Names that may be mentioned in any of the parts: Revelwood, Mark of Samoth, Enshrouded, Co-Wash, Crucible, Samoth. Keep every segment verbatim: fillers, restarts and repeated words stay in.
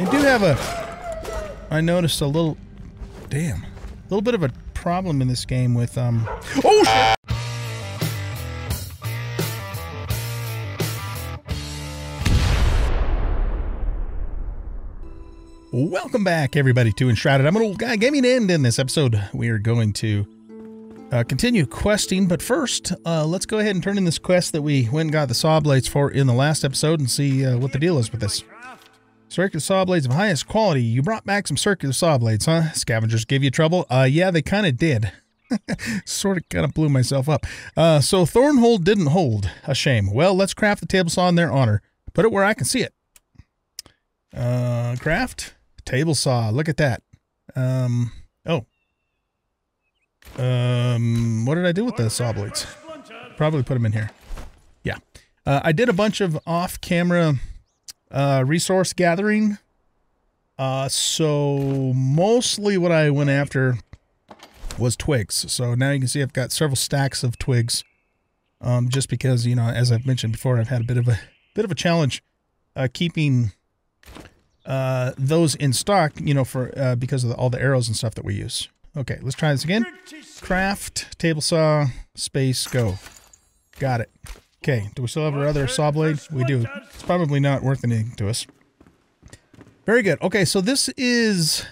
They do have a... I noticed a little... Damn. A little bit of a problem in this game with, um... Oh, shit! Welcome back, everybody, to Enshrouded. I'm an old guy. Gaming end in this episode. We are going to... Uh, continue questing, but first, uh, let's go ahead and turn in this quest that we went and got the saw blades for in the last episode and see uh, what the deal is with this. Circular saw blades of highest quality. You brought back some circular saw blades, huh? Scavengers give you trouble? Uh, yeah, they kind of did. Sort of kind of blew myself up. Uh, so Thornhold didn't hold. A shame. Well, let's craft the table saw in their honor. Put it where I can see it. Uh, craft? Table saw. Look at that. Um, oh. Um, what did I do with the saw blades? Probably put them in here. Yeah. Uh, I did a bunch of off-camera uh, resource gathering. Uh, so mostly what I went after was twigs. So now you can see I've got several stacks of twigs. Um, just because, you know, as I've mentioned before, I've had a bit of a bit of a challenge uh, keeping uh, those in stock. You know, for uh, because of the, all the arrows and stuff that we use. Okay, let's try this again. Craft, table saw, space, go. Got it. Okay, do we still have our other saw blade? We do. It's probably not worth anything to us. Very good. Okay, so this is...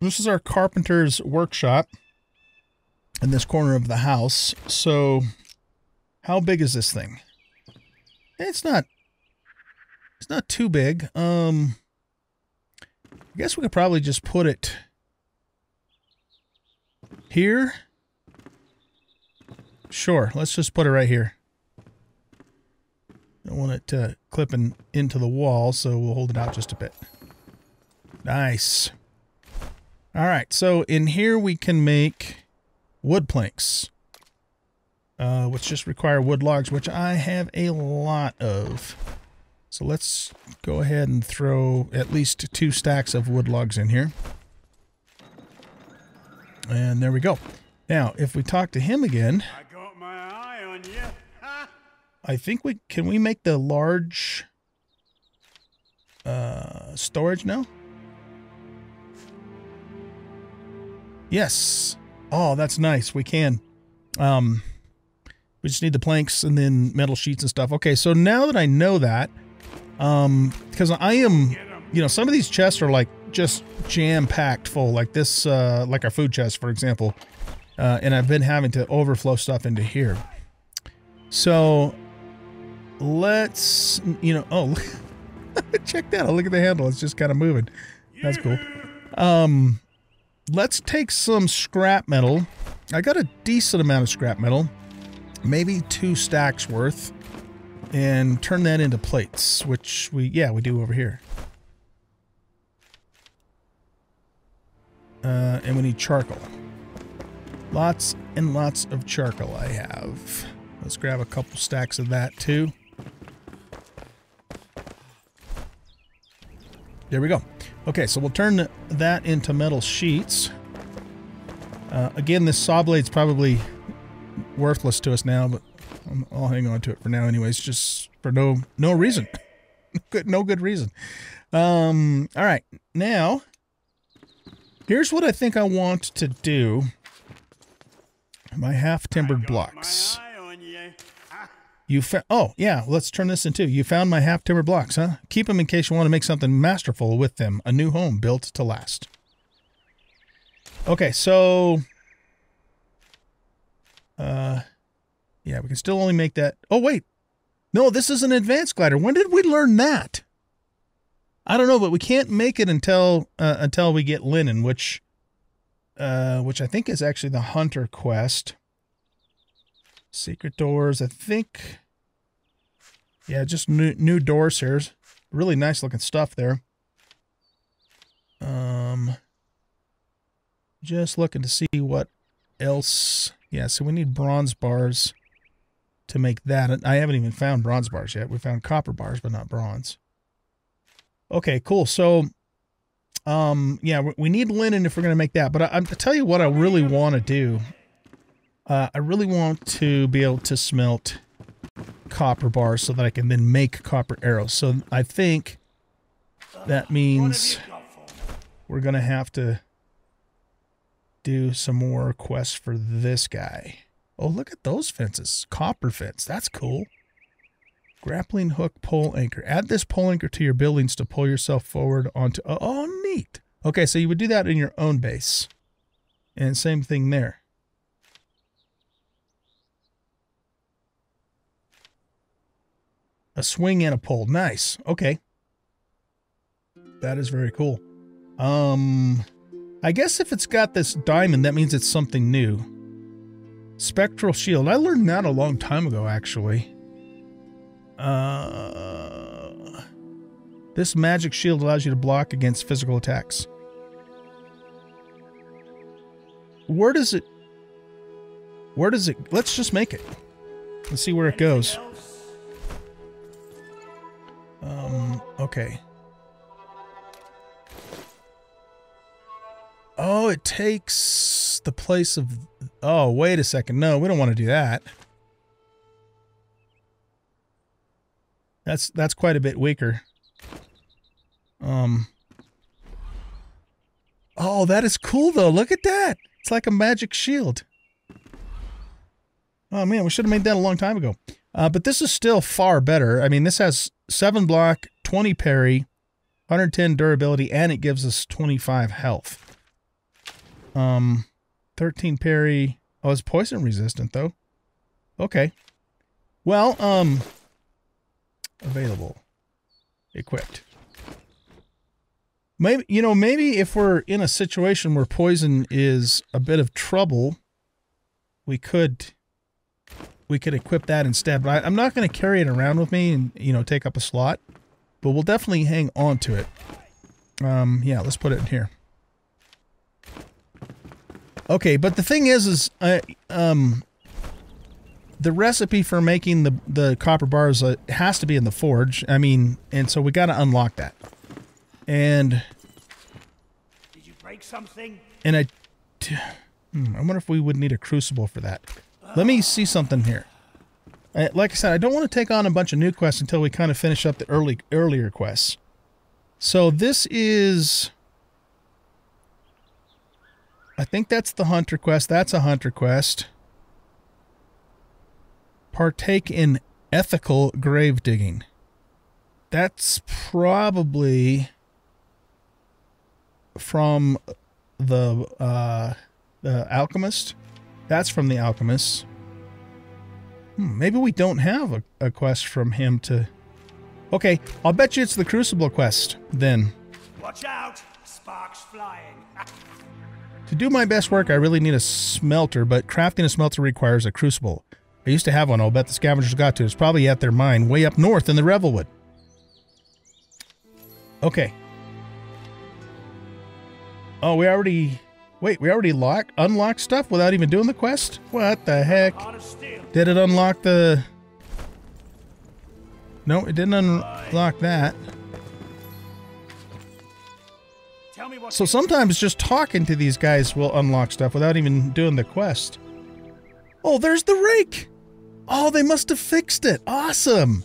This is our carpenter's workshop in this corner of the house. So, how big is this thing? It's not... It's not too big. Um, I guess we could probably just put it... Here? Sure, let's just put it right here. Don't want it uh, clipping into the wall, so we'll hold it out just a bit. Nice. Alright, so in here we can make wood planks. Uh, which just require wood logs, which I have a lot of. So let's go ahead and throw at least two stacks of wood logs in here. And there we go. Now, if we talk to him again, I got my eye on you. I think we can we make the large uh, storage now? Yes. Oh, that's nice. We can. Um, we just need the planks and then metal sheets and stuff. Okay, so now that I know that, um, because I am, you know, some of these chests are like. Just jam-packed full, like this, uh, like our food chest, for example. Uh, and I've been having to overflow stuff into here. So, let's, you know, oh, check that out. Look at the handle. It's just kind of moving. That's cool. Um, let's take some scrap metal. I got a decent amount of scrap metal, maybe two stacks worth, and turn that into plates, which we, yeah, we do over here. Uh, and we need charcoal. Lots and lots of charcoal I have. Let's grab a couple stacks of that too. There we go. Okay, so we'll turn that into metal sheets. Uh, again, this saw blade's probably worthless to us now, but I'll hang on to it for now anyways, just for no no reason. good, no good reason. Um, all right, now... Here's what I think I want to do. My half-timbered blocks. You found... Oh, yeah. Let's turn this into. You found my half-timbered blocks, huh? Keep them in case you want to make something masterful with them. A new home built to last. Okay, so... Uh, yeah, we can still only make that... Oh, wait. No, this is an advanced glider. When did we learn that? I don't know, but we can't make it until uh, until we get linen, which uh, which I think is actually the hunter quest. Secret doors, I think. Yeah, just new new doors here. Really nice looking stuff there. Um, just looking to see what else. Yeah, so we need bronze bars to make that. I haven't even found bronze bars yet. We found copper bars, but not bronze. Okay, cool. So, um, yeah, we need linen if we're going to make that. But I, I'll tell you what I really want to do. Uh, I really want to be able to smelt copper bars so that I can then make copper arrows. So I think That means we're going to have to do some more quests for this guy. Oh, look at those fences. Copper fence. That's cool. Grappling hook, pole anchor. Add this pole anchor to your buildings to pull yourself forward onto... Oh, neat. Okay, so you would do that in your own base. And same thing there. A swing and a pole. Nice. Okay. That is very cool. Um, I guess if it's got this diamond, that means it's something new. Spectral shield. I learned that a long time ago, actually. Uh, this magic shield allows you to block against physical attacks. Where does it... Where does it... Let's just make it. Let's see where it goes. Um, okay. Oh, it takes the place of... Oh, wait a second. No, we don't want to do that. That's that's quite a bit weaker. Um. Oh, that is cool, though. Look at that. It's like a magic shield. Oh, man, we should have made that a long time ago. Uh, but this is still far better. I mean, this has seven block, twenty parry, one hundred ten durability, and it gives us twenty-five health. Um, thirteen parry. Oh, it's poison resistant, though. Okay. Well, um... available. Equipped. Maybe, you know, maybe if we're in a situation where poison is a bit of trouble, we could... we could equip that instead, but I, I'm not going to carry it around with me and, you know, take up a slot, but we'll definitely hang on to it. Um, yeah, let's put it in here. Okay, but the thing is, is I, um, the recipe for making the, the copper bars uh, has to be in the forge. I mean, and so we got to unlock that. And... Did you break something? And I... Hmm, I wonder if we would need a crucible for that. Let me see something here. I, like I said, I don't want to take on a bunch of new quests until we kind of finish up the early earlier quests. So this is... I think that's the hunter quest. That's a hunter quest. Partake in ethical grave digging. That's probably from the, uh, the Alchemist. That's from the Alchemist. Hmm, maybe we don't have a, a quest from him to... Okay, I'll bet you it's the Crucible quest, then. Watch out! Sparks flying! To do my best work, I really need a smelter, but crafting a smelter requires a Crucible. I used to have one, I'll bet the scavengers got to. It's probably at their mine, way up north in the Revelwood. Okay. Oh, we already... Wait, we already lock, unlocked stuff without even doing the quest? What the heck? Did it unlock the... No, it didn't unlock that. So sometimes just talking to these guys will unlock stuff without even doing the quest. Oh, there's the rake! Oh, they must have fixed it. Awesome!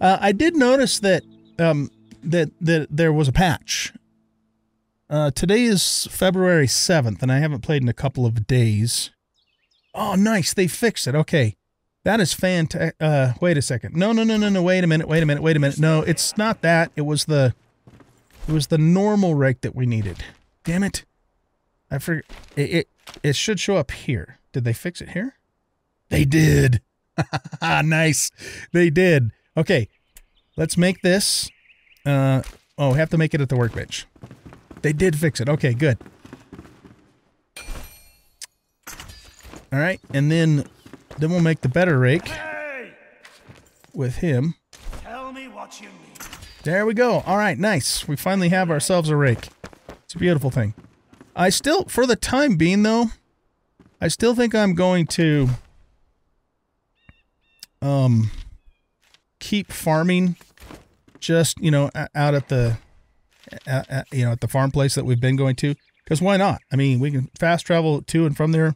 Uh, I did notice that, um, that, that there was a patch. Uh, today is February seventh, and I haven't played in a couple of days. Oh, nice. They fixed it. Okay. That is fantastic. Uh, wait a second. No, no, no, no, no. Wait a minute. Wait a minute. Wait a minute. No, it's not that. It was the, it was the normal rake that we needed. Damn it. I forgot. It, it, it should show up here. Did they fix it here? They did. Nice. They did. Okay. Let's make this. Uh, oh, we have to make it at the workbench. They did fix it. Okay, good. All right, and then then we'll make the better rake hey! with him. Tell me what you need. There we go. All right, nice. We finally have ourselves a rake. It's a beautiful thing. I still, for the time being, though, I still think I'm going to um keep farming. Just you know, out at the. At, at, you know, at the farm place that we've been going to, because why not? I mean, we can fast travel to and from there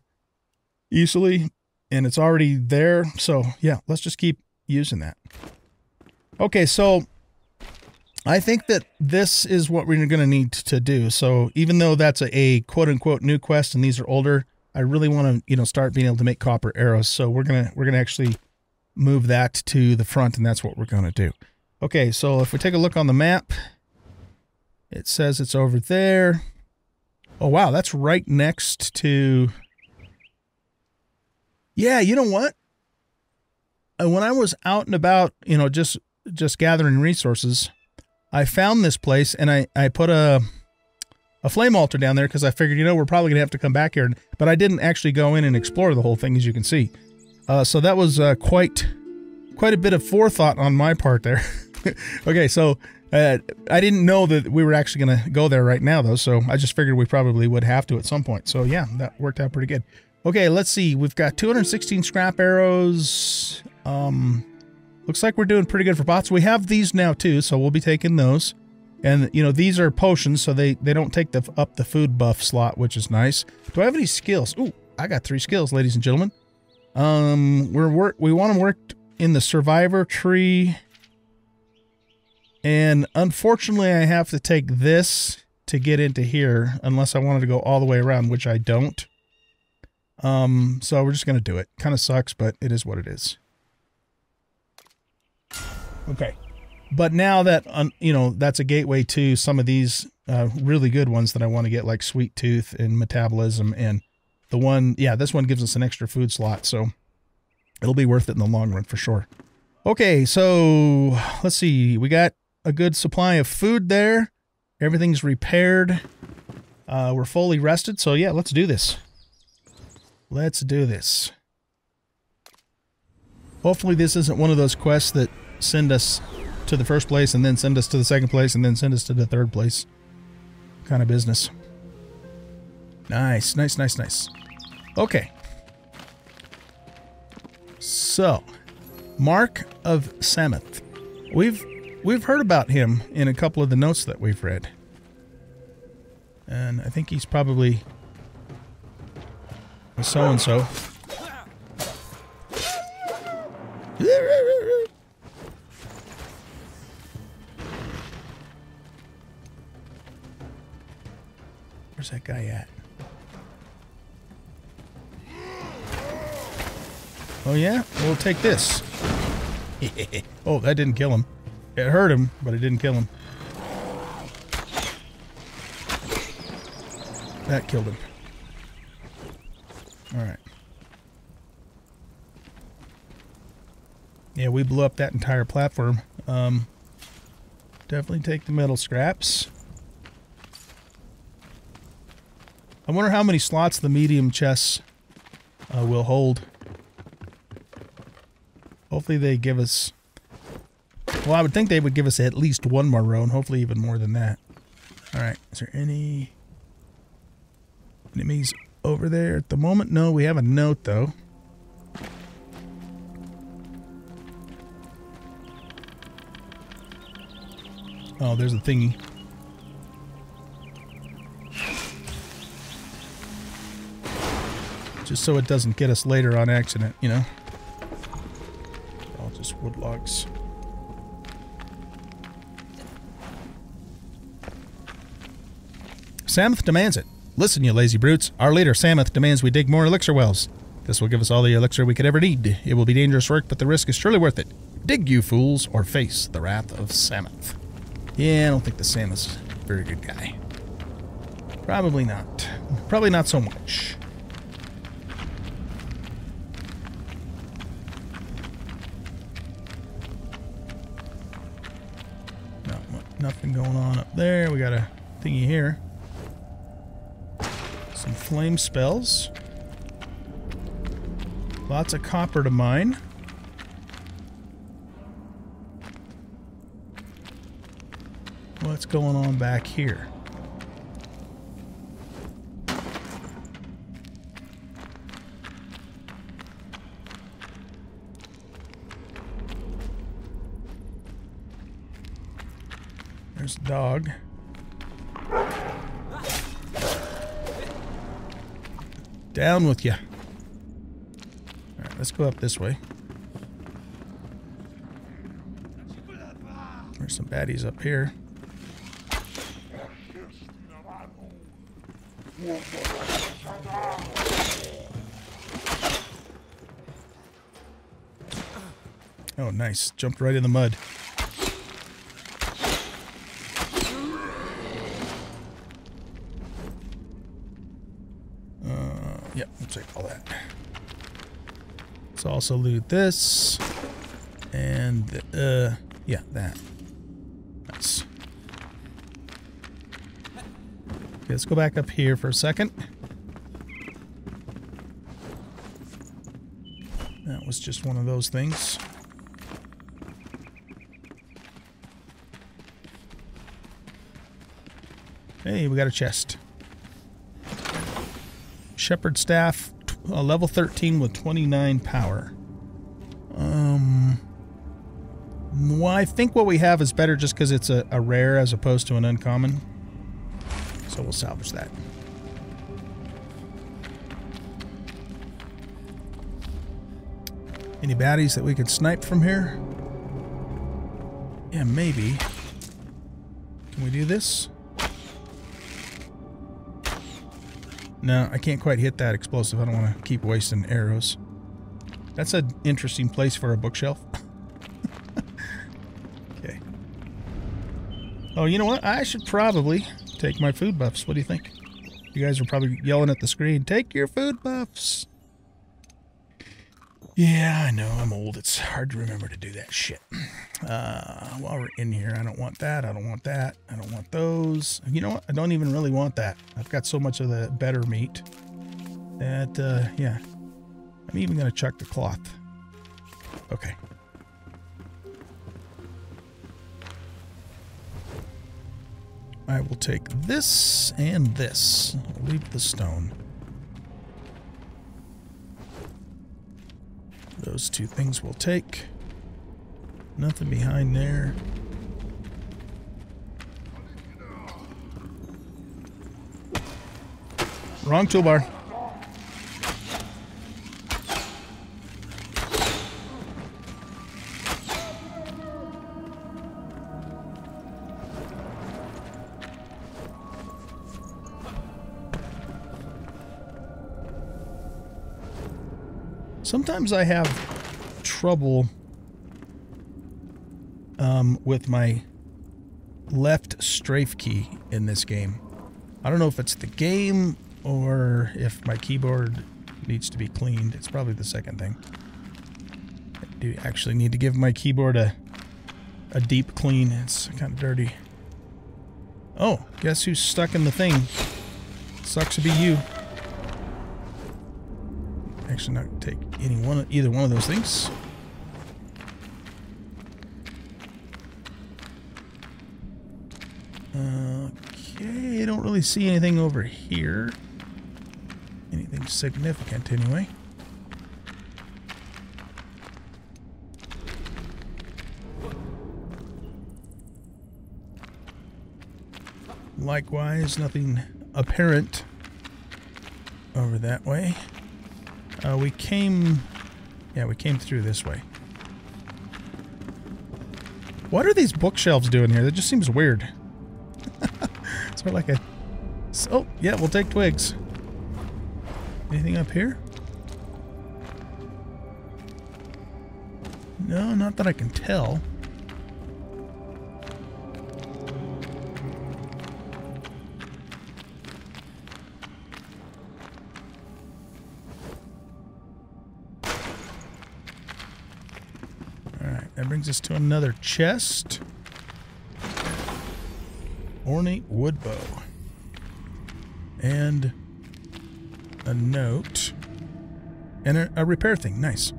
easily, and it's already there. So yeah, let's just keep using that. Okay, so I think that this is what we're going to need to do. So even though that's a, a quote-unquote new quest and these are older, I really want to, you know, start being able to make copper arrows. So we're going to we're going to actually move that to the front, and that's what we're going to do. Okay, so if we take a look on the map, it says it's over there. Oh, wow, that's right next to... Yeah, you know what? When I was out and about, you know, just just gathering resources, I found this place, and I, I put a a flame altar down there because I figured, you know, we're probably going to have to come back here. But I didn't actually go in and explore the whole thing, as you can see. Uh, so that was uh, quite quite a bit of forethought on my part there. Okay, so uh, I didn't know that we were actually going to go there right now, though, so I just figured we probably would have to at some point. So, yeah, that worked out pretty good. Okay, let's see. We've got two hundred sixteen scrap arrows. Um... Looks like we're doing pretty good for bots. We have these now too, so we'll be taking those. And, you know, these are potions, so they, they don't take the, up the food buff slot, which is nice. Do I have any skills? Ooh, I got three skills, ladies and gentlemen. Um, we're work, we want to work in the survivor tree. And unfortunately, I have to take this to get into here, unless I wanted to go all the way around, which I don't. Um, so we're just going to do it. Kind of sucks, but it is what it is. Okay, but now that, um, you know, that's a gateway to some of these uh, really good ones that I want to get, like Sweet Tooth and Metabolism, and the one, yeah, this one gives us an extra food slot, so it'll be worth it in the long run for sure. Okay, so let's see, we got a good supply of food there. Everything's repaired. Uh, we're fully rested, so yeah, let's do this. Let's do this. Hopefully this isn't one of those quests that send us to the first place and then send us to the second place and then send us to the third place kind of business. Nice, nice, nice, nice. Okay. So, Mark of Samoth. We've we've heard about him in a couple of the notes that we've read. And I think he's probably so-and-so. Where's that guy at? Oh yeah? We'll take this. Oh, that didn't kill him. It hurt him, but it didn't kill him. That killed him. Alright. Yeah, we blew up that entire platform. Um, definitely take the metal scraps. I wonder how many slots the medium chests uh, will hold. Hopefully they give us... Well, I would think they would give us at least one more row, and hopefully even more than that. Alright, is there any enemies over there at the moment? No, we have a note, though. Oh, there's a thingy. Just so it doesn't get us later on accident, you know? All just wood logs. Samoth demands it. Listen, you lazy brutes. Our leader, Samoth, demands we dig more elixir wells. This will give us all the elixir we could ever need. It will be dangerous work, but the risk is surely worth it. Dig, you fools, or face the wrath of Samoth. Yeah, I don't think the Samoth's a very good guy. Probably not. Probably not so much. Nothing going on up there. We got a thingy here. Some flame spells. Lots of copper to mine. What's going on back here? There's a dog. Down with ya. Alright, let's go up this way. Or There's some baddies up here. Oh, nice. Jumped right in the mud. Uh, yeah, we'll take all that. Let's also loot this. And, uh, yeah, that. Nice. Okay, let's go back up here for a second. That was just one of those things. Hey, we got a chest. Shepherd staff, t uh, level thirteen with twenty-nine power. Um, well, I think what we have is better just because it's a, a rare as opposed to an uncommon. So we'll salvage that. Any baddies that we could snipe from here? Yeah, maybe. Can we do this? No, I can't quite hit that explosive. I don't want to keep wasting arrows. That's an interesting place for a bookshelf. Okay. Oh, you know what? I should probably take my food buffs. What do you think? You guys are probably yelling at the screen, take your food buffs! Yeah, I know. I'm old. It's hard to remember to do that shit. Uh, while we're in here, I don't want that. I don't want that. I don't want those. You know what? I don't even really want that. I've got so much of the better meat that, uh, yeah. I'm even going to chuck the cloth. Okay. I will take this and this. I'll leave the stone. Those two things we'll take. Nothing behind there. Wrong toolbar. Sometimes I have trouble um, with my left strafe key in this game. I don't know if it's the game or if my keyboard needs to be cleaned. It's probably the second thing. I do actually need to give my keyboard a, a deep clean. It's kind of dirty. Oh, guess who's stuck in the thing? Sucks to be you. Actually, not take any one, either one of those things. Okay, I don't really see anything over here. Anything significant, anyway. Likewise, nothing apparent over that way. Uh, we came, yeah, we came through this way. What are these bookshelves doing here? That just seems weird. Sort of like a, oh, yeah, we'll take twigs. Anything up here? No, not that I can tell. Brings us to another chest. Ornate wood bow. And a note. And a, a repair thing. Nice.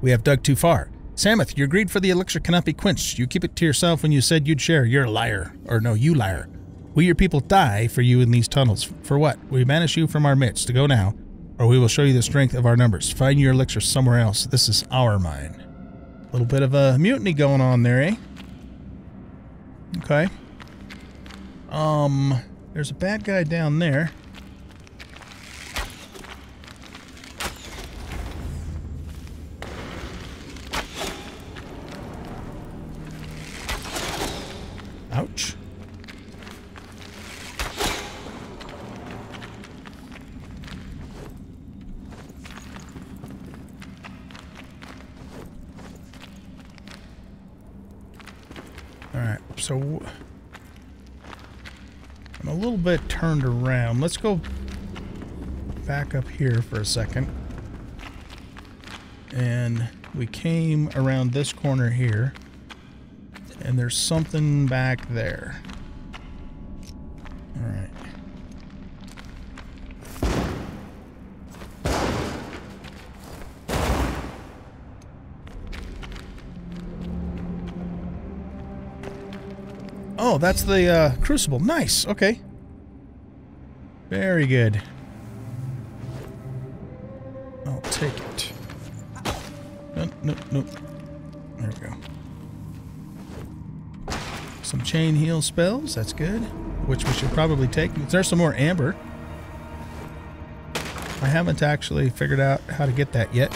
We have dug too far. Samoth, your greed for the elixir cannot be quenched. You keep it to yourself when you said you'd share. You're a liar. Or no, you liar. We, your people, die for you in these tunnels. For what? We banish you from our midst. To go now, or we will show you the strength of our numbers. Find your elixir somewhere else. This is our mine. A little bit of a mutiny going on there, eh? Okay. Um, there's a bad guy down there. Alright, so I'm a little bit turned around. Let's go back up here for a second. And we came around this corner here. And there's something back there. Alright. Oh, that's the uh, Crucible. Nice. Okay. Very good. I'll take it. Nope, nope, nope. There we go. Some chain heal spells. That's good. Which we should probably take. There's some more amber. I haven't actually figured out how to get that yet.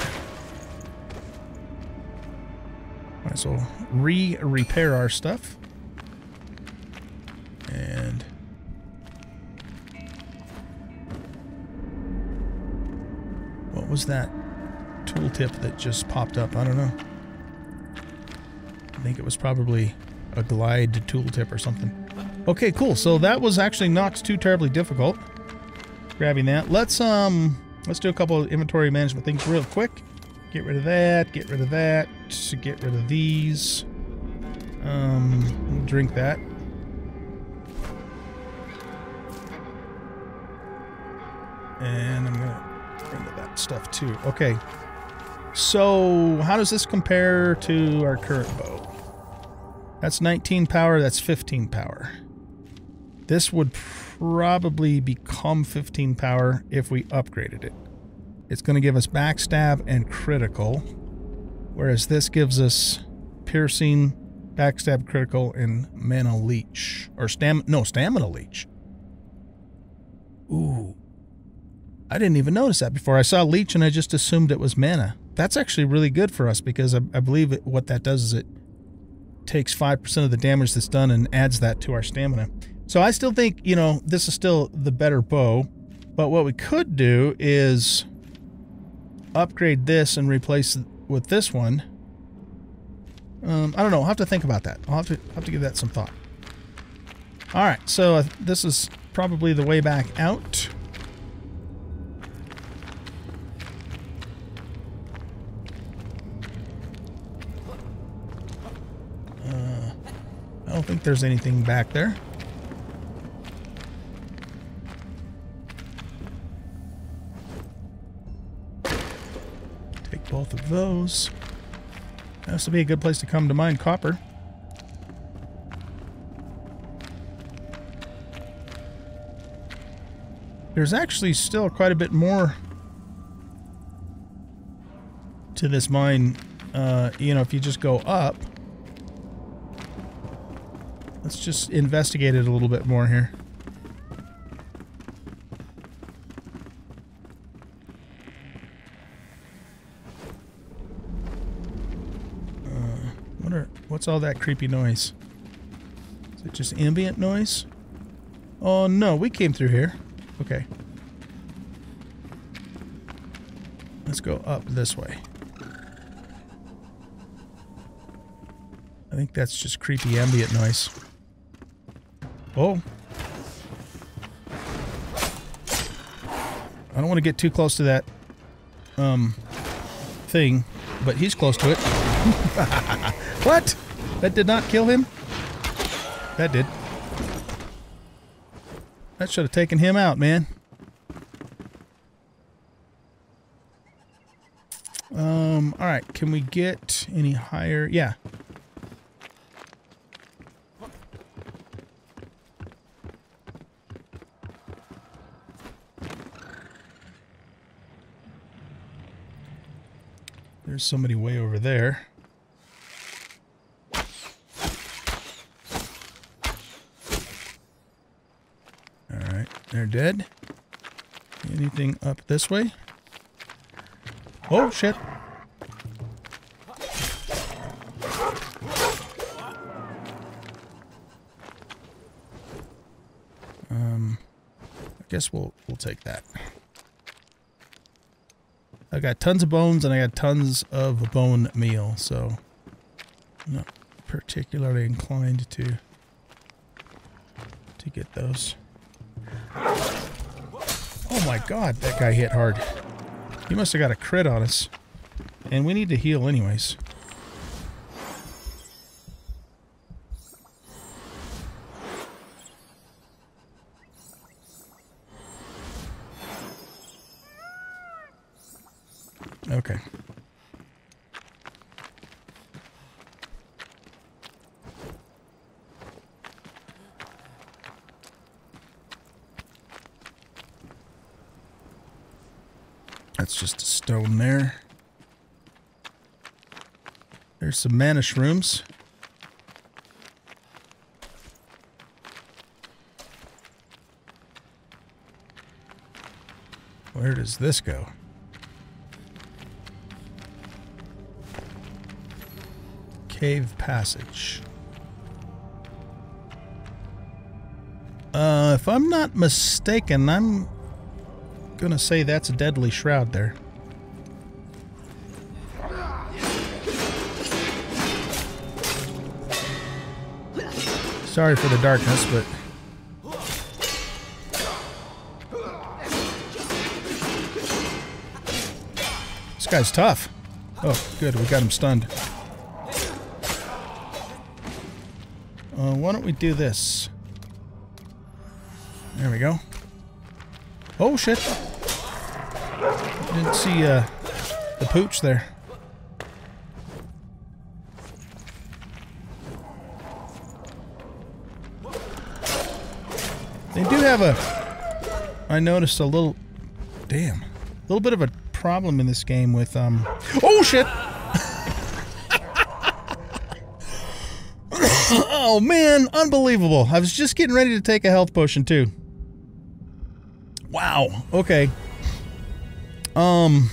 Alright, so re-repair our stuff. And what was that tooltip that just popped up? I don't know. I think it was probably a glide tooltip or something. Okay, cool. So that was actually not too terribly difficult. Grabbing that. Let's um let's do a couple of inventory management things real quick. Get rid of that, get rid of that, get rid of these. Um drink that. And I'm gonna bring that stuff too. Okay. So how does this compare to our current bow? That's nineteen power, that's fifteen power. This would probably become fifteen power if we upgraded it. It's gonna give us backstab and critical. Whereas this gives us piercing, backstab, critical, and mana leech. Or stam no stamina leech. Ooh. I didn't even notice that before. I saw leech and I just assumed it was mana. That's actually really good for us because I, I believe it, what that does is it takes five percent of the damage that's done and adds that to our stamina. So I still think, you know, this is still the better bow, but what we could do is upgrade this and replace it with this one. Um, I don't know. I'll have to think about that. I'll have to, I'll have to give that some thought. All right. So uh, this is probably the way back out. I don't think there's anything back there. Take both of those. This would be a good place to come to mine copper. There's actually still quite a bit more to this mine. Uh, you know, if you just go up. Let's just investigate it a little bit more here. Uh, what are, what's all that creepy noise? Is it just ambient noise? Oh no, we came through here. Okay. Let's go up this way. I think that's just creepy ambient noise. Oh. I don't want to get too close to that um, thing, but he's close to it. What? That did not kill him? That did. That should have taken him out, man. Um, alright, can we get any higher? Yeah. There's somebody way over there. Alright, they're dead. Anything up this way? Oh, shit! Um, I guess we'll, we'll take that. I got tons of bones and I got tons of bone meal, so I'm not particularly inclined to to get those. Oh my god, that guy hit hard. He must have got a crit on us. And we need to heal anyways. Okay. That's just a stone there. There's some mana shrooms. Where does this go? Cave passage. Uh, if I'm not mistaken, I'm gonna say that's a deadly shroud there. Sorry for the darkness, but this guy's tough. Oh, good, we got him stunned. Uh, why don't we do this? There we go. Oh shit! Didn't see uh, the pooch there. They do have a... I noticed a little... Damn. A little bit of a problem in this game with, um... Oh, shit! Oh, man! Unbelievable! I was just getting ready to take a health potion, too. Wow. Okay. Um...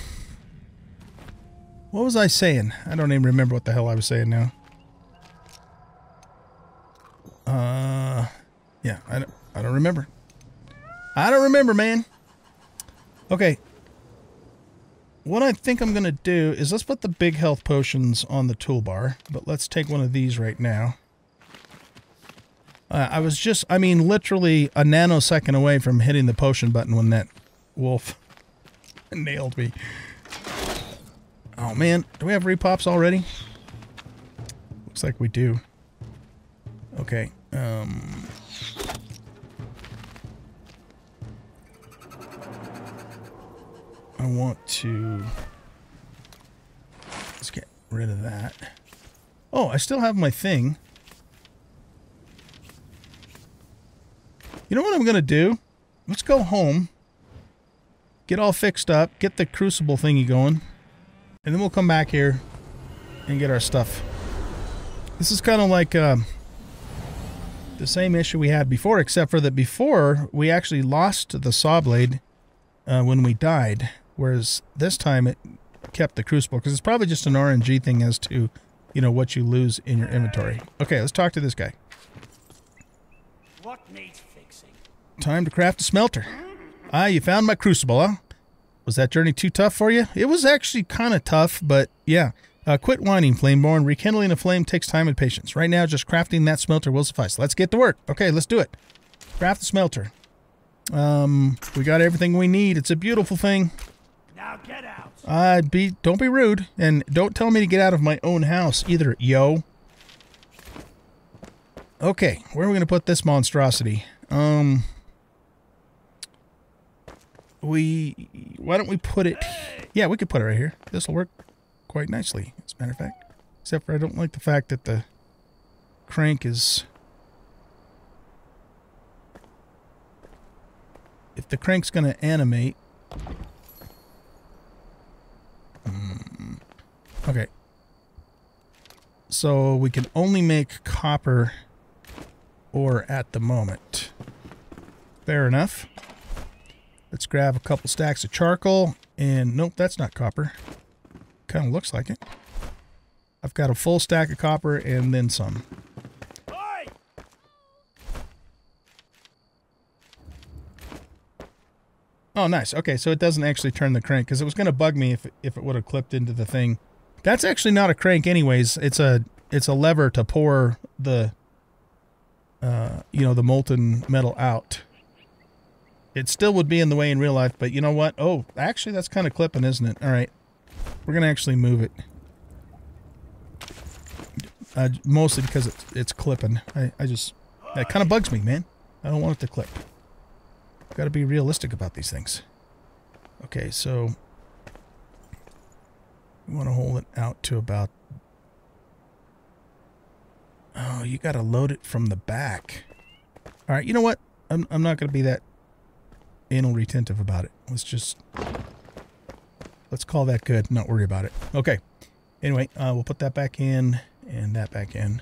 What was I saying? I don't even remember what the hell I was saying now. Uh... Yeah, I don't... I don't remember. I don't remember, man. Okay. What I think I'm going to do is let's put the big health potions on the toolbar, but let's take one of these right now. Uh, I was just, I mean, literally a nanosecond away from hitting the potion button when that wolf nailed me. Oh, man. Do we have repops already? Looks like we do. Okay. Um... I want to... Let's get rid of that. Oh, I still have my thing. You know what I'm going to do? Let's go home. Get all fixed up. Get the Crucible thingy going. And then we'll come back here and get our stuff. This is kind of like um, the same issue we had before, except for that before we actually lost the saw blade uh, when we died. Whereas this time it kept the Crucible, because it's probably just an R N G thing as to, you know, what you lose in your inventory. Okay, let's talk to this guy. What needs fixing? Time to craft a smelter. Ah, you found my Crucible, huh? Was that journey too tough for you? It was actually kind of tough, but yeah. Uh, quit whining, Flameborn. Rekindling a flame takes time and patience. Right now, just crafting that smelter will suffice. Let's get to work. Okay, let's do it. Craft the smelter. Um, we got everything we need. It's a beautiful thing. Now get out. Uh, be don't be rude, and don't tell me to get out of my own house either, yo. Okay, where are we gonna put this monstrosity? Um, we why don't we put it? Yeah, we could put it right here. This will work quite nicely, as a matter of fact. Except for I don't like the fact that the crank is. If the crank's gonna animate. Okay, so we can only make copper ore at the moment. Fair enough. Let's grab a couple stacks of charcoal, and nope, that's not copper. Kind of looks like it. I've got a full stack of copper and then some. Oh, nice. Okay, so it doesn't actually turn the crank, because it was going to bug me if, if it would have clipped into the thing. That's actually not a crank anyways. It's a it's a lever to pour the, uh, you know, the molten metal out. It still would be in the way in real life, but you know what? Oh, actually, that's kind of clipping, isn't it? All right. We're going to actually move it. Uh, mostly because it's, it's clipping. I, I just... That kind of bugs me, man. I don't want it to clip. Got to be realistic about these things. Okay, so... You want to hold it out to about... Oh, you got to load it from the back. All right, you know what? I'm, I'm not going to be that... anal retentive about it. Let's just... Let's call that good. Not worry about it. Okay. Anyway, uh, we'll put that back in and that back in.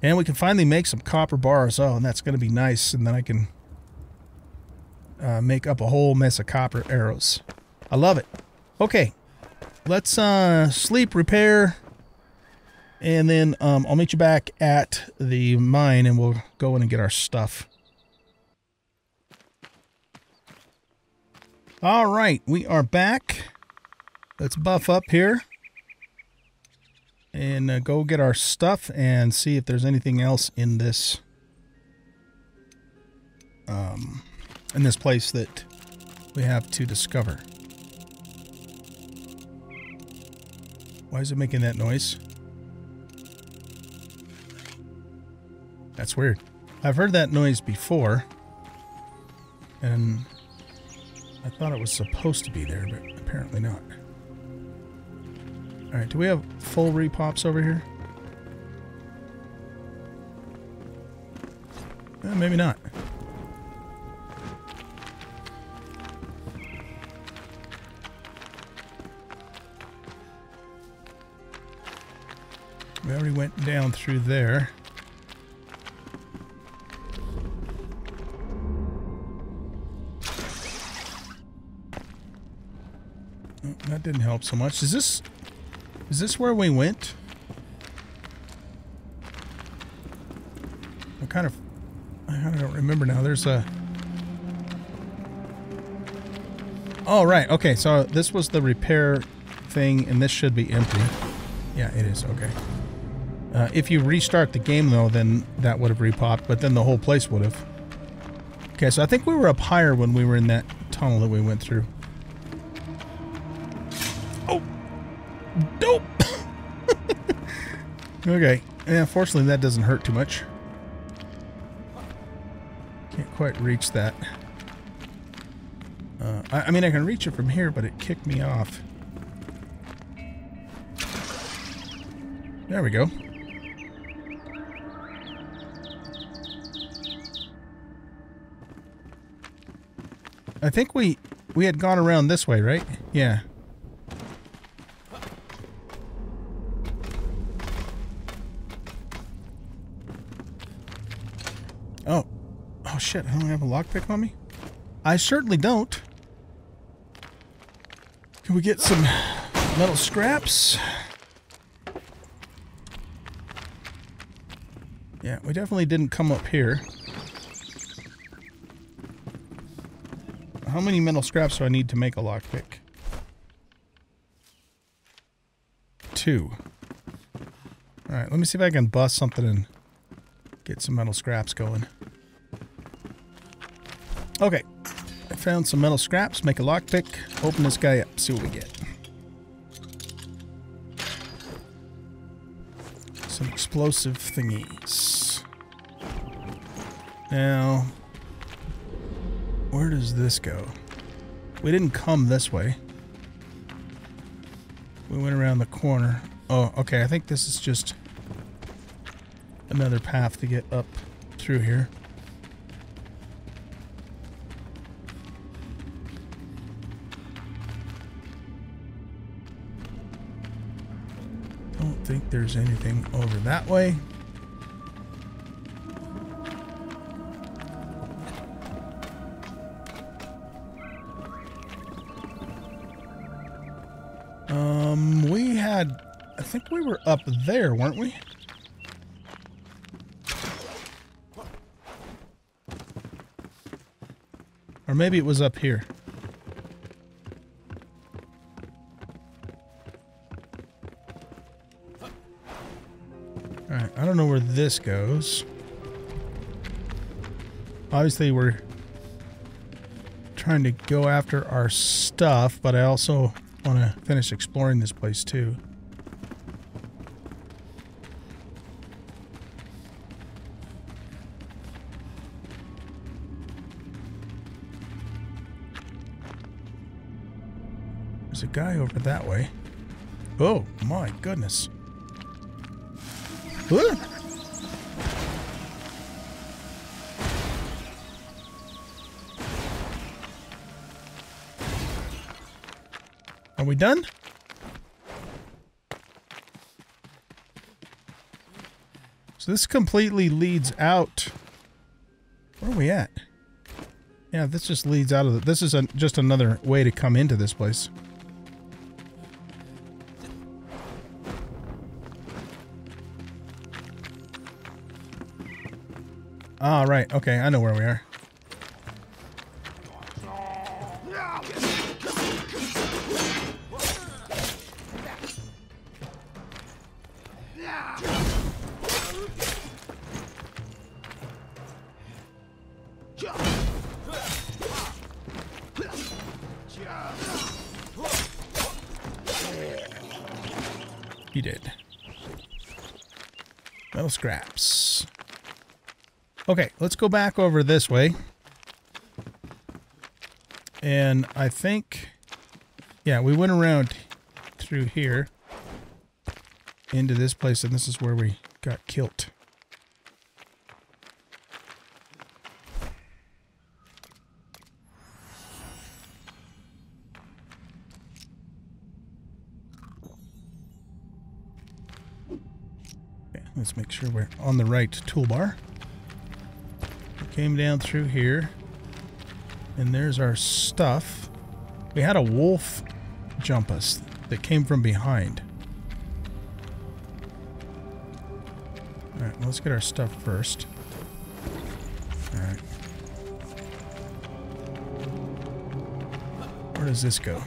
And we can finally make some copper bars. Oh, and that's going to be nice. And then I can uh, make up a whole mess of copper arrows. I love it. Okay. Let's uh, sleep, repair, and then um, I'll meet you back at the mine and we'll go in and get our stuff. All right, we are back. Let's buff up here and uh, go get our stuff and see if there's anything else in this um, in this place that we have to discover. Why is it making that noise? That's weird. I've heard that noise before, and I thought it was supposed to be there, but apparently not. All right, do we have full repops over here? Eh, maybe not. We already went down through there. That didn't help so much. Is this is this where we went? I kind of I don't remember now. There's a Oh right, okay, so this was the repair thing and this should be empty. Yeah, it is, okay. Uh, if you restart the game though, then that would have repopped, but then the whole place would have. Okay, so I think we were up higher when we were in that tunnel that we went through. Dope. Okay. Yeah, fortunately that doesn't hurt too much. Can't quite reach that. Uh, I, I mean, I can reach it from here, but it kicked me off. There we go. I think we we had gone around this way, right? Yeah. Shit, I don't have a lockpick on me? I certainly don't. Can we get some metal scraps? Yeah, we definitely didn't come up here. How many metal scraps do I need to make a lockpick? Two. Alright, let me see if I can bust something and get some metal scraps going. Okay, I found some metal scraps, make a lockpick, open this guy up, see what we get. Some explosive thingies. Now, where does this go? We didn't come this way. We went around the corner. Oh, okay, I think this is just another path to get up through here. Think there's anything over that way. Um, we had, I think we were up there, weren't we? Or maybe it was up here. Alright, I don't know where this goes. Obviously, we're trying to go after our stuff, but I also want to finish exploring this place, too. There's a guy over that way. Oh, my goodness. Ooh. Are we done? So this completely leads out. Where are we at? Yeah, this just leads out of the... This is a, just another way to come into this place. Ah, right. Okay, I know where we are. You did. Metal scraps. Okay, let's go back over this way. And I think, yeah, we went around through here into this place, and this is where we got killed. Okay, let's make sure we're on the right toolbar. Came down through here, and there's our stuff. We had a wolf jump us that came from behind. All right, let's get our stuff first. All right. Where does this go?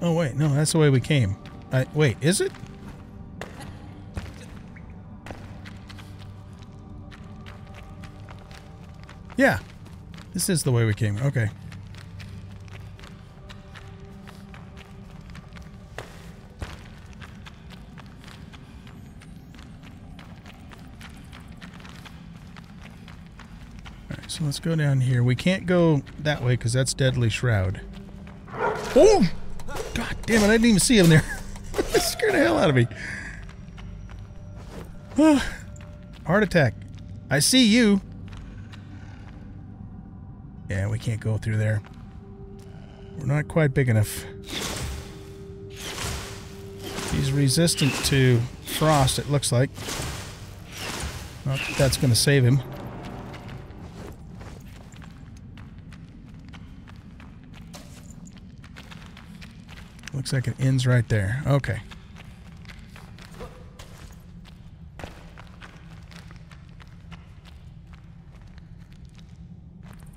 Oh, wait, no, that's the way we came. I, wait, is it? Yeah, this is the way we came. Okay. Alright, so let's go down here. We can't go that way because that's Deadly Shroud. Oh! God damn it, I didn't even see him there. It scared the hell out of me. Heart attack. I see you. Yeah, we can't go through there. We're not quite big enough. He's resistant to frost, it looks like. Not that that's going to save him. Looks like it ends right there. Okay.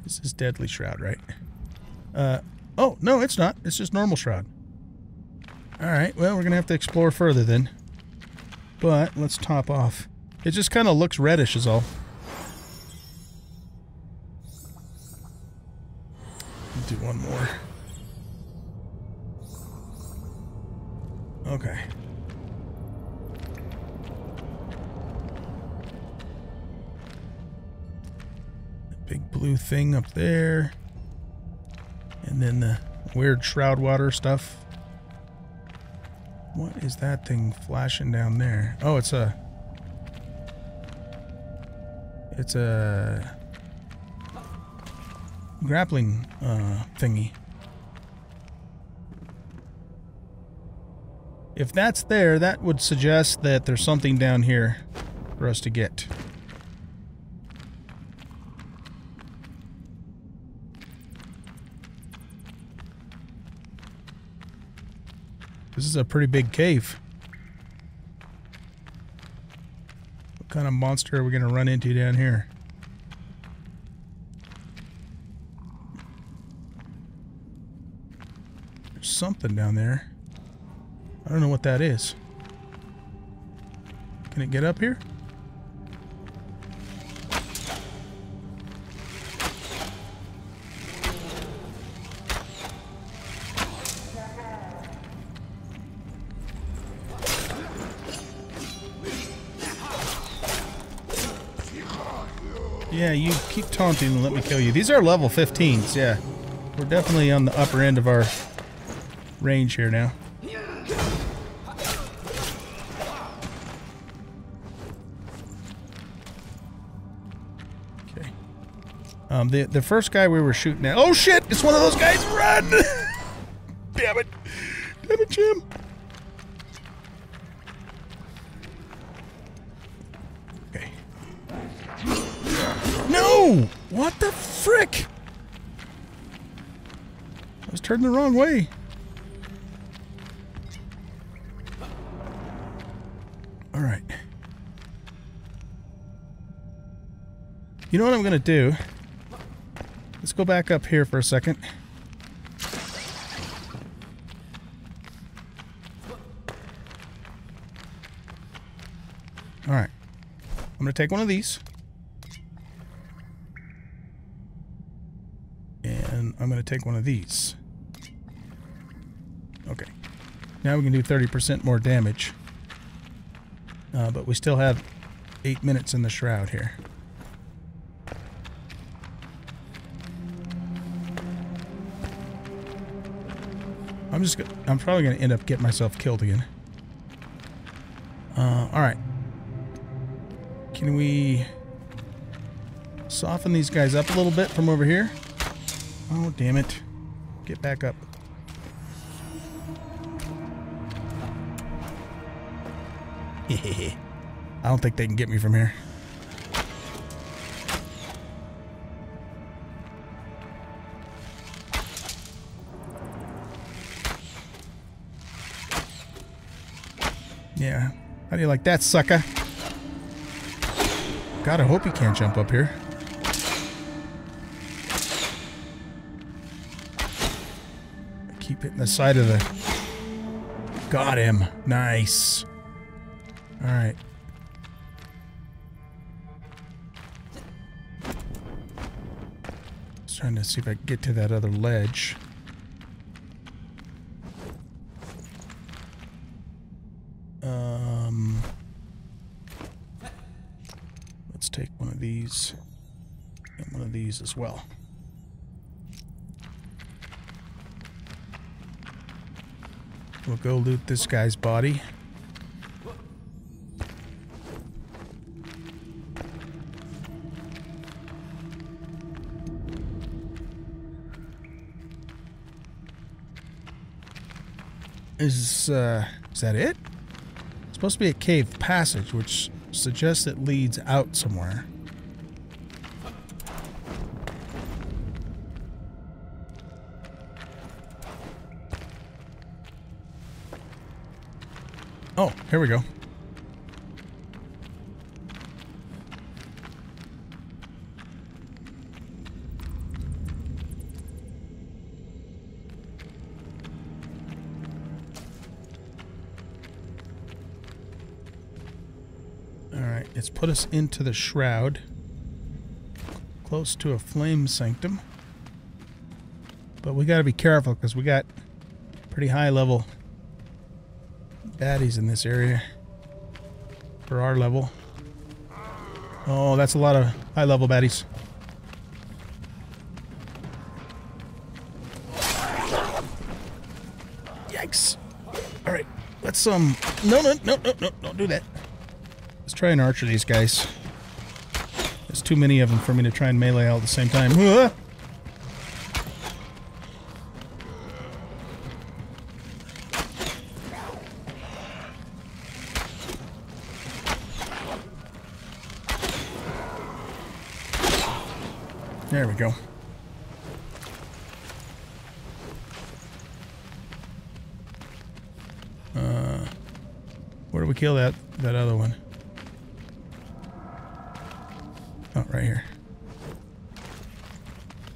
This is Deadly Shroud, right? Uh, oh, no, it's not. It's just normal shroud. Alright, well, we're going to have to explore further then. But, let's top off. It just kind of looks reddish is all. Let's do one more. Okay. Big blue thing up there, and then the weird shroud water stuff. What is that thing flashing down there? Oh, it's a it's a grappling uh, thingy. If that's there, that would suggest that there's something down here for us to get. This is a pretty big cave. What kind of monster are we going to run into down here? There's something down there. I don't know what that is. Can it get up here? Yeah, you keep taunting and let me kill you. These are level fifteens, yeah. We're definitely on the upper end of our range here now. Okay. Um, the, the first guy we were shooting at... Oh shit! It's one of those guys! Run! Damn it! Damn it, Jim! What the frick? I was turned the wrong way. All right. You know what I'm gonna do? Let's go back up here for a second. All right. I'm gonna take one of these. I'm going to take one of these. Okay. Now we can do thirty percent more damage. Uh, but we still have eight minutes in the shroud here. I'm just gonna, I'm probably going to end up getting myself killed again. Uh, alright. Can we soften these guys up a little bit from over here? Oh, damn it. Get back up. I don't think they can get me from here. Yeah. How do you like that, sucker? God, I hope he can't jump up here. Keep hitting the side of the... Got him. Nice. Alright. Just trying to see if I can get to that other ledge. Um... Let's take one of these. And one of these as well. We'll go loot this guy's body. Is, uh, is that it? It's supposed to be a cave passage, which suggests it leads out somewhere. Oh, here we go. All right, it's put us into the shroud, close to a flame sanctum. But we got to be careful because we got pretty high level baddies in this area for our level. Oh, that's a lot of high level baddies. Yikes. Alright, let's um no no no no no don't do that. Let's try and archer these guys. There's too many of them for me to try and melee all at the same time. Whoa! There we go. Uh, where do we kill that that other one? Oh, right here.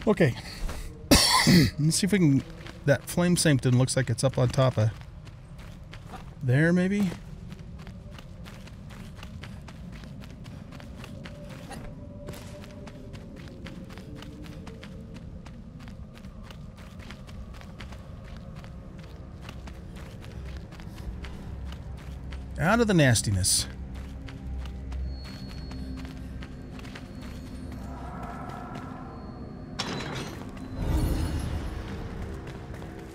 Okay. Let's see if we can. That flame sanctum looks like it's up on top of there, maybe. Out of the nastiness.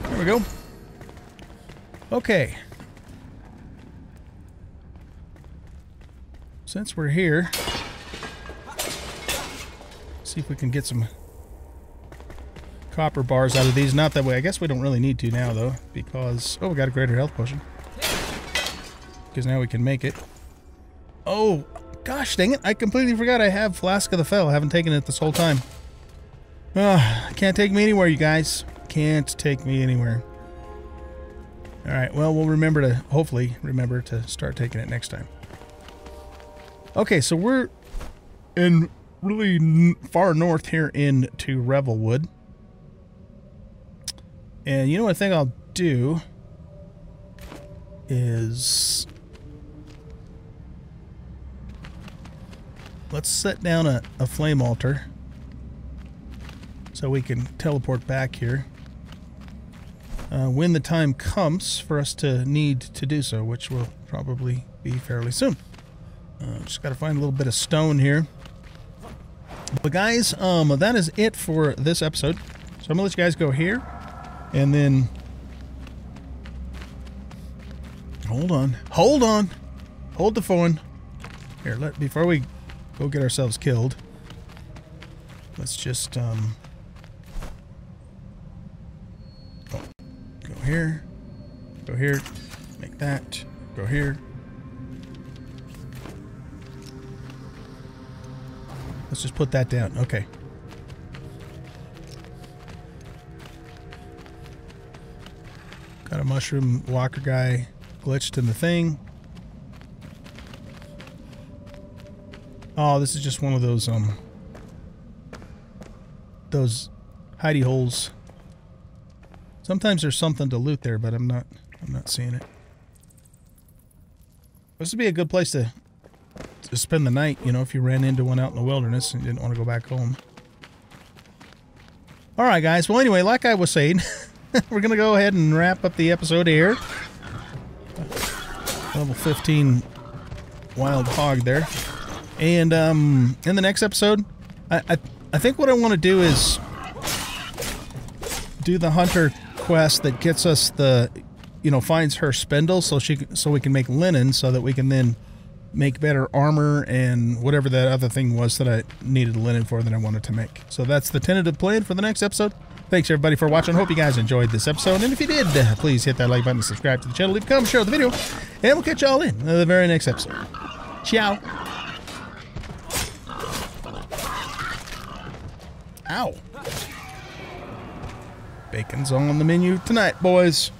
There we go. Okay. Since we're here, see if we can get some copper bars out of these. Not that way. I guess we don't really need to now, though, because... Oh, we got a greater health potion. Because now we can make it. Oh, gosh, dang it. I completely forgot I have Flask of the Fell. I haven't taken it this whole time. Oh, can't take me anywhere, you guys. Can't take me anywhere. All right, well, we'll remember to, hopefully, remember to start taking it next time. Okay, so we're in really n far north here into Revelwood. And you know what I think I'll do is... Let's set down a, a flame altar so we can teleport back here uh, when the time comes for us to need to do so, which will probably be fairly soon. Uh, just got to find a little bit of stone here. But guys, um, that is it for this episode. So I'm going to let you guys go here and then... Hold on. Hold on. Hold the phone. Here, let, before we... Go get ourselves killed. Let's just um, oh, go here, go here, make that, go here. Let's just put that down. Okay. Got a mushroom walker guy glitched in the thing. Oh, this is just one of those, um, those hidey holes. Sometimes there's something to loot there, but I'm not, I'm not seeing it. This would be a good place to, to spend the night, you know, if you ran into one out in the wilderness and didn't want to go back home. All right, guys. Well, anyway, like I was saying, we're going to go ahead and wrap up the episode here. Level fifteen wild hog there. And um, in the next episode, I, I, I think what I want to do is do the hunter quest that gets us the, you know, finds her spindle so she so we can make linen so that we can then make better armor and whatever that other thing was that I needed linen for that I wanted to make. So that's the tentative plan for the next episode. Thanks everybody for watching. Hope you guys enjoyed this episode. And if you did, please hit that like button, subscribe to the channel, leave a comment, share the video, and we'll catch y'all in the very next episode. Ciao. Ow. Bacon's on the menu tonight, boys.